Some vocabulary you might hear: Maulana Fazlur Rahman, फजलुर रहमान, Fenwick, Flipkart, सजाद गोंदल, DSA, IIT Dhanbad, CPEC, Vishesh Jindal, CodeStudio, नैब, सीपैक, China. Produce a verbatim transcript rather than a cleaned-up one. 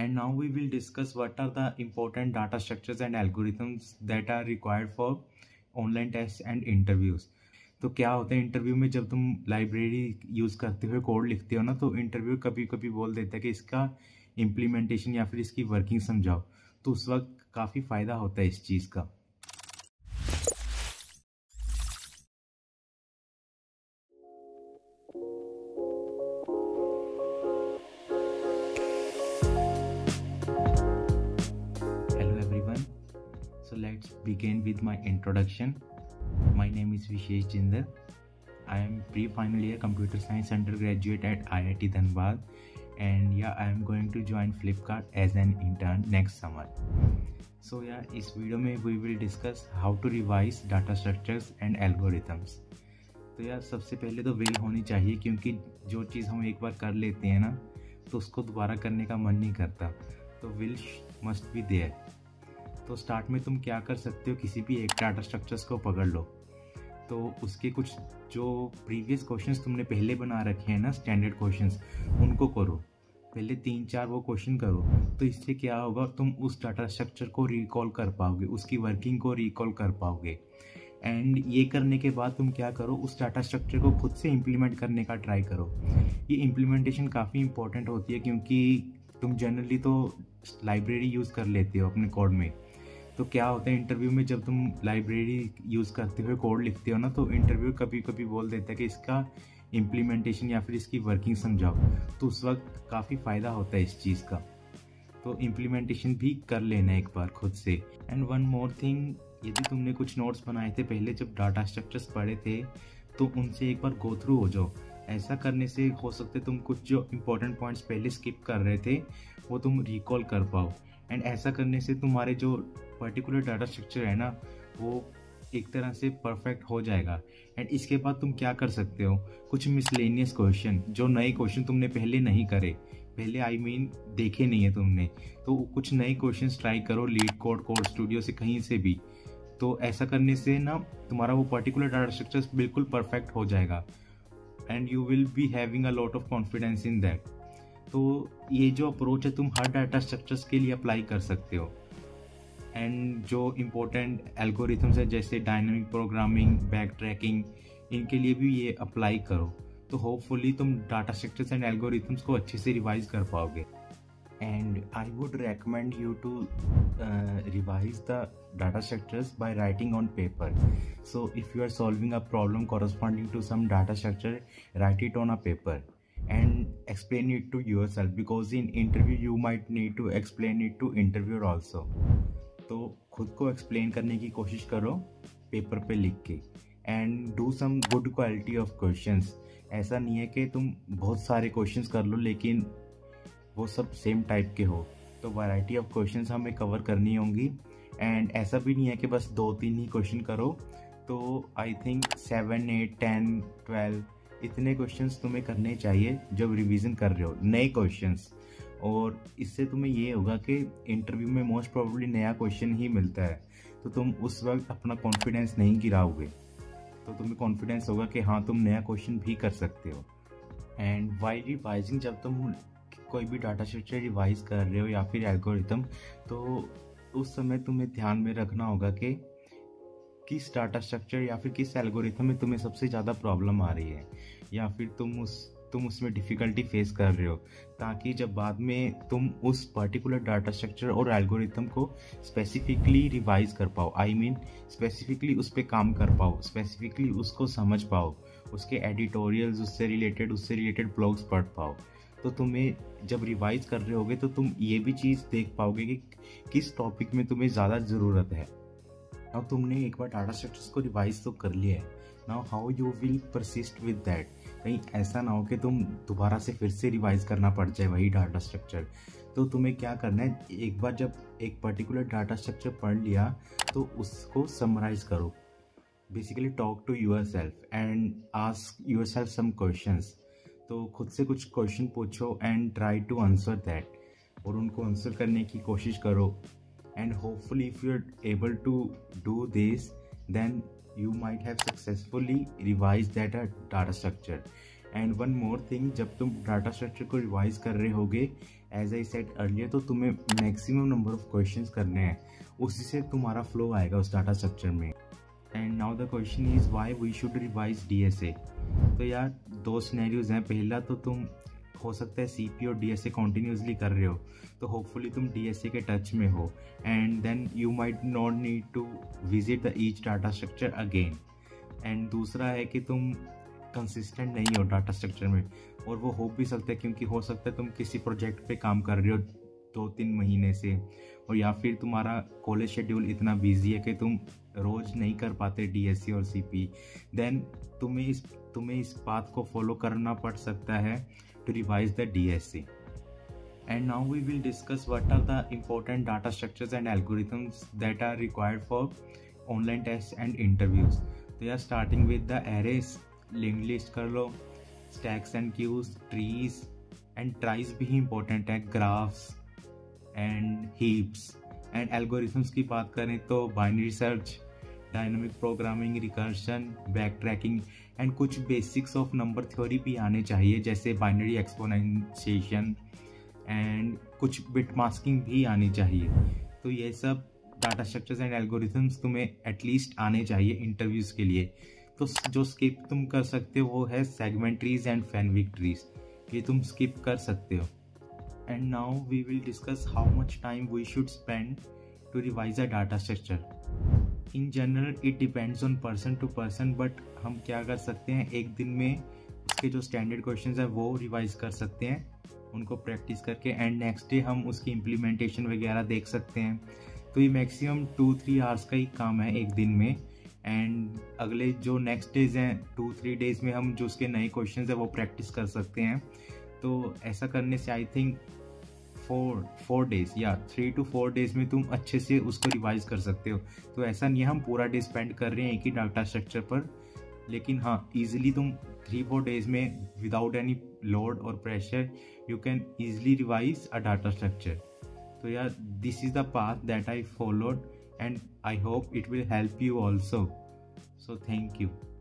And now we will discuss what are the important data structures and algorithms that are required for online tests and interviews. तो क्या होता है interview में, जब तुम library use करते हुए कोड लिखते हो ना, तो इंटरव्यू कभी कभी बोल देता है कि इसका इम्प्लीमेंटेशन या फिर इसकी वर्किंग समझाओ, तो उस वक्त काफ़ी फ़ायदा होता है इस चीज़ का। Hello everyone, so let's begin with my introduction. My name is Vishesh Jindal. I am pre-final year computer science undergraduate at I I T Dhanbad, and yeah, I am going to join Flipkart as an intern next summer. So yeah, in this video mein we will discuss how to revise data structures and algorithms. तो यार सबसे पहले तो will होनी चाहिए, क्योंकि जो चीज़ हम एक बार कर लेते हैं ना तो उसको दोबारा करने का मन नहीं करता, तो will must be there। तो स्टार्ट में तुम क्या कर सकते हो, किसी भी एक डाटा स्ट्रक्चर्स को पकड़ लो, तो उसके कुछ जो प्रीवियस क्वेश्चंस तुमने पहले बना रखे हैं ना, स्टैंडर्ड क्वेश्चंस, उनको करो पहले तीन चार वो क्वेश्चन करो, तो इससे क्या होगा, तुम उस डाटा स्ट्रक्चर को रिकॉल कर पाओगे, उसकी वर्किंग को रिकॉल कर पाओगे। एंड ये करने के बाद तुम क्या करो, उस डाटा स्ट्रक्चर को खुद से इम्प्लीमेंट करने का ट्राई करो। ये इम्प्लीमेंटेशन काफ़ी इंपॉर्टेंट होती है, क्योंकि तुम जनरली तो लाइब्रेरी यूज़ कर लेते हो अपने कोड में, तो क्या होता है इंटरव्यू में, जब तुम लाइब्रेरी यूज़ करते हुए कोड लिखते हो ना, तो इंटरव्यू कभी कभी बोल देता है कि इसका इम्प्लीमेंटेशन या फिर इसकी वर्किंग समझाओ, तो उस वक्त काफ़ी फ़ायदा होता है इस चीज़ का। तो इम्प्लीमेंटेशन भी कर लेना एक बार खुद से। एंड वन मोर थिंग, यदि तुमने कुछ नोट्स बनाए थे पहले जब डाटा स्ट्रक्चर्स पढ़े थे, तो उनसे एक बार गो थ्रू हो जाओ। ऐसा करने से हो सकता है तुम कुछ जो इम्पोर्टेंट पॉइंट्स पहले स्किप कर रहे थे वो तुम रिकॉल कर पाओ, एंड ऐसा करने से तुम्हारे जो पर्टिकुलर डाटा स्ट्रक्चर है ना वो एक तरह से परफेक्ट हो जाएगा। एंड इसके बाद तुम क्या कर सकते हो, कुछ मिसलेनियस क्वेश्चन, जो नए क्वेश्चन तुमने पहले नहीं करे, पहले आई मीन देखे नहीं है तुमने, तो कुछ नए क्वेश्चंस ट्राई करो लीड कोड, कोड स्टूडियो से, कहीं से भी। तो ऐसा करने से ना तुम्हारा वो पर्टिकुलर डाटा स्ट्रक्चर्स बिल्कुल परफेक्ट हो जाएगा, and you will be having a lot of confidence in that. तो ये जो अप्रोच है तुम हर डाटा स्ट्रक्चर्स के लिए अप्लाई कर सकते हो। एंड जो इम्पोर्टेंट एल्गोरिथम्स है जैसे डायनामिक प्रोग्रामिंग, बैक ट्रैकिंग, इनके लिए भी ये अप्लाई करो, तो होपफुली तुम डाटा स्ट्रक्चर्स एंड एल्गोरिथम्स को अच्छे से रिवाइज कर पाओगे। And I would recommend you to revise the data structures by writing on paper. So if you are solving a problem corresponding to some data structure, write it on a paper and explain it to yourself, because in interview you might need to explain it to interviewer also। तो खुद को explain करने की कोशिश करो paper पे लिख के, and do some good quality of questions। ऐसा नहीं है कि तुम बहुत सारे questions कर लो लेकिन वो सब सेम टाइप के हो, तो variety of questions हमें कवर करनी होंगी। एंड ऐसा भी नहीं है कि बस दो तीन ही क्वेश्चन करो, तो I think seven eight ten twelve इतने क्वेश्चंस तुम्हें करने चाहिए जब रिवीजन कर रहे हो, नए क्वेश्चंस। और इससे तुम्हें ये होगा कि इंटरव्यू में मोस्ट प्रोबेबली नया क्वेश्चन ही मिलता है, तो तुम उस वक्त अपना कॉन्फिडेंस नहीं गिराओगे, तो तुम्हें कॉन्फिडेंस होगा कि हाँ तुम नया क्वेश्चन भी कर सकते हो। एंड वाइल रिवाइजिंग, जब तुम कोई भी डाटा स्ट्रक्चर रिवाइज कर रहे हो या फिर एल्गोरिथम, तो उस समय तुम्हें ध्यान में रखना होगा कि किस डाटा स्ट्रक्चर या फिर किस एल्गोरिथम में तुम्हें सबसे ज़्यादा प्रॉब्लम आ रही है, या फिर तुम उस तुम उसमें डिफ़िकल्टी फेस कर रहे हो, ताकि जब बाद में तुम उस पर्टिकुलर डाटा स्ट्रक्चर और एल्गोरिथम को स्पेसिफिकली रिवाइज कर पाओ, आई मीन स्पेसिफिकली उस पर काम कर पाओ, स्पेसिफिकली उसको समझ पाओ, उसके एडिटोरियल्स, उससे रिलेटेड उससे रिलेटेड ब्लॉग्स पढ़ पाओ। तो तुम्हें जब रिवाइज कर रहे होगे तो तुम ये भी चीज़ देख पाओगे कि किस टॉपिक में तुम्हें ज़्यादा ज़रूरत है। नाउ तुमने एक बार डाटा स्ट्रक्चर्स को रिवाइज तो कर लिया है, now how you will persist with that. कहीं ऐसा ना हो कि तुम दोबारा से फिर से रिवाइज करना पड़ जाए वही डाटा स्ट्रक्चर। तो तुम्हें क्या करना है, एक बार जब एक पर्टिकुलर डाटा स्ट्रक्चर पढ़ लिया तो उसको समराइज करो, basically talk to yourself and ask yourself some questions. तो खुद से कुछ क्वेश्चन पूछो and try to answer that, और उनको आंसर करने की कोशिश करो। and hopefully if you are able to do this, then you might have successfully revised that data structure। and one more thing, जब तुम डाटा स्ट्रक्चर को रिवाइज कर रहे होगे एज आई सेड अर्लियर, तो तुम्हें मैक्सिमम नंबर ऑफ क्वेश्चंस करने हैं, उसी से तुम्हारा फ्लो आएगा उस डाटा स्ट्रक्चर में। And now the question is why we should revise D S A. तो यार दो सिनेरियोज हैं। पहला तो तुम हो सकता है सी पी और डी एस ए कॉन्टीन्यूसली कर रहे हो, तो होपफुली तुम डी एस ए के टच में हो, and then you might not need to visit the each data structure again. And दूसरा है कि तुम कंसिस्टेंट नहीं हो डाटा स्ट्रक्चर में, और वो हो भी सकता है क्योंकि हो सकता है तुम किसी प्रोजेक्ट पे काम कर रहे हो दो तीन महीने से, और या फिर तुम्हारा कॉलेज शेड्यूल इतना बिजी है कि तुम रोज़ नहीं कर पाते डीएससी और सीपी। देन तुम्हें इस तुम्हें इस बात को फॉलो करना पड़ सकता है to revise the DSC. And now we will discuss what are the important data structures and algorithms that are required for online test and interviews. तो यार starting with the arrays, link list कर लो, stacks and queues, trees and tries भी important है, graphs and heaps. And algorithms की बात करें तो binary search, dynamic programming, recursion, backtracking and कुछ बेसिक्स ऑफ नंबर थ्योरी भी आने चाहिए, जैसे बाइनरी एक्सपोनेंशिएशन एंड कुछ बिट मास्किंग भी आनी चाहिए। तो ये सब डाटा स्ट्रक्चर्स एंड एल्गोरिथम्स तुम्हें एटलीस्ट आने चाहिए इंटरव्यूज़ के लिए। तो जो स्किप तुम कर सकते हो वो है सेगमेंट ट्रीज एंड फैनविक ट्रीज, ये तुम स्किप कर सकते हो। And now we will discuss how much time we should spend to revise a data structure. In general it depends on person to person, but हम क्या कर सकते हैं, एक दिन में उसके जो स्टैंडर्ड क्वेश्चंस हैं वो रिवाइज कर सकते हैं उनको प्रैक्टिस करके, एंड नेक्स्ट डे हम उसकी इम्प्लीमेंटेशन वगैरह देख सकते हैं। तो ये मैक्सिमम टू थ्री आवर्स का ही काम है एक दिन में, एंड अगले जो नेक्स्ट डेज हैं टू थ्री डेज़ में हम जो उसके नए क्वेश्चंस हैं वो प्रैक्टिस कर सकते हैं। तो ऐसा करने से I think four four days या थ्री टू फोर डेज़ में तुम अच्छे से उसको रिवाइज कर सकते हो। तो ऐसा नहीं है हम पूरा डे स्पेंड कर रहे हैं एक ही डाटा स्ट्रक्चर पर, लेकिन हाँ ईजिली तुम थ्री फोर डेज़ में विदाउट एनी लोड और pressure you can easily revise a data structure. तो यार this is the path that I followed and I hope it will help you also. So thank you.